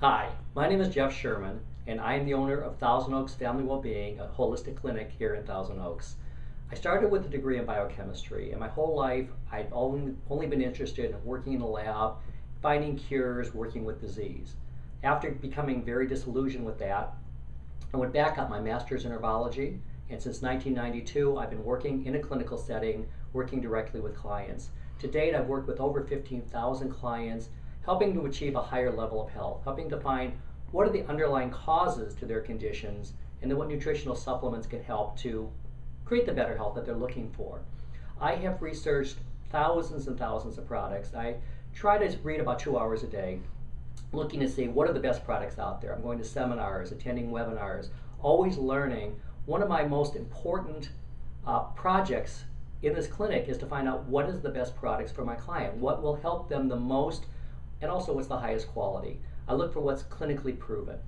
Hi, my name is Jeff Sherman, and I am the owner of Thousand Oaks Family Well-Being, a holistic clinic here in Thousand Oaks. I started with a degree in biochemistry, and my whole life I'd only been interested in working in a lab, finding cures, working with disease. After becoming very disillusioned with that, I went back, got my master's in herbology, and since 1992 I've been working in a clinical setting, working directly with clients. To date, I've worked with over 15,000 clients, helping to achieve a higher level of health, helping to find what are the underlying causes to their conditions, and then what nutritional supplements can help to create the better health that they're looking for. I have researched thousands and thousands of products. I try to read about 2 hours a day, looking to see what are the best products out there. I'm going to seminars, attending webinars, always learning. One of my most important projects in this clinic is to find out what is the best products for my client, what will help them the most, and also what's the highest quality. I look for what's clinically proven.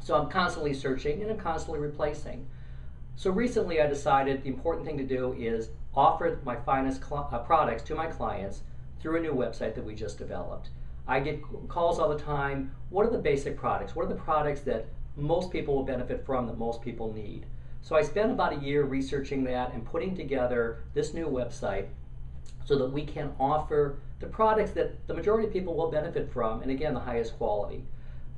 So I'm constantly searching and I'm constantly replacing. So recently I decided the important thing to do is offer my finest products to my clients through a new website that we just developed. I get calls all the time, what are the basic products? What are the products that most people will benefit from, that most people need? So I spent about a year researching that and putting together this new website so that we can offer the products that the majority of people will benefit from, and again, the highest quality.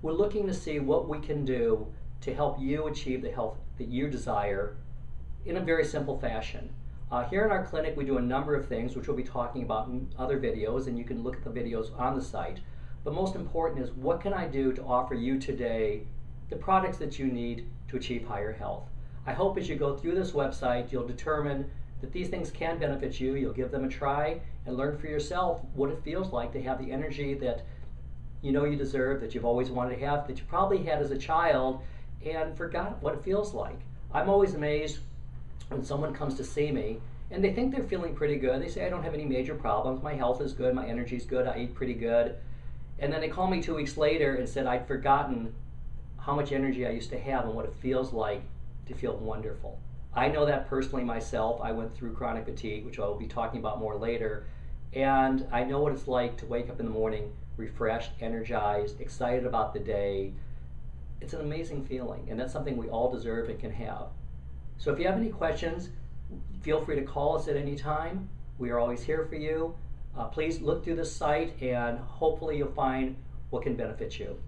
We're looking to see what we can do to help you achieve the health that you desire in a very simple fashion. Here in our clinic, we do a number of things, which we'll be talking about in other videos, and you can look at the videos on the site. But most important is, what can I do to offer you today the products that you need to achieve higher health? I hope as you go through this website, you'll determine that these things can benefit you. You'll give them a try and learn for yourself what it feels like to have the energy that you know you deserve, that you've always wanted to have, that you probably had as a child and forgot what it feels like. I'm always amazed when someone comes to see me and they think they're feeling pretty good. They say, I don't have any major problems. My health is good. My energy is good. I eat pretty good. And then they call me 2 weeks later and said, I'd forgotten how much energy I used to have and what it feels like to feel wonderful. I know that personally myself. I went through chronic fatigue, which I will be talking about more later, and I know what it's like to wake up in the morning refreshed, energized, excited about the day. It's an amazing feeling, and that's something we all deserve and can have. So if you have any questions, feel free to call us at any time. We are always here for you. Please look through the site, and hopefully you'll find what can benefit you.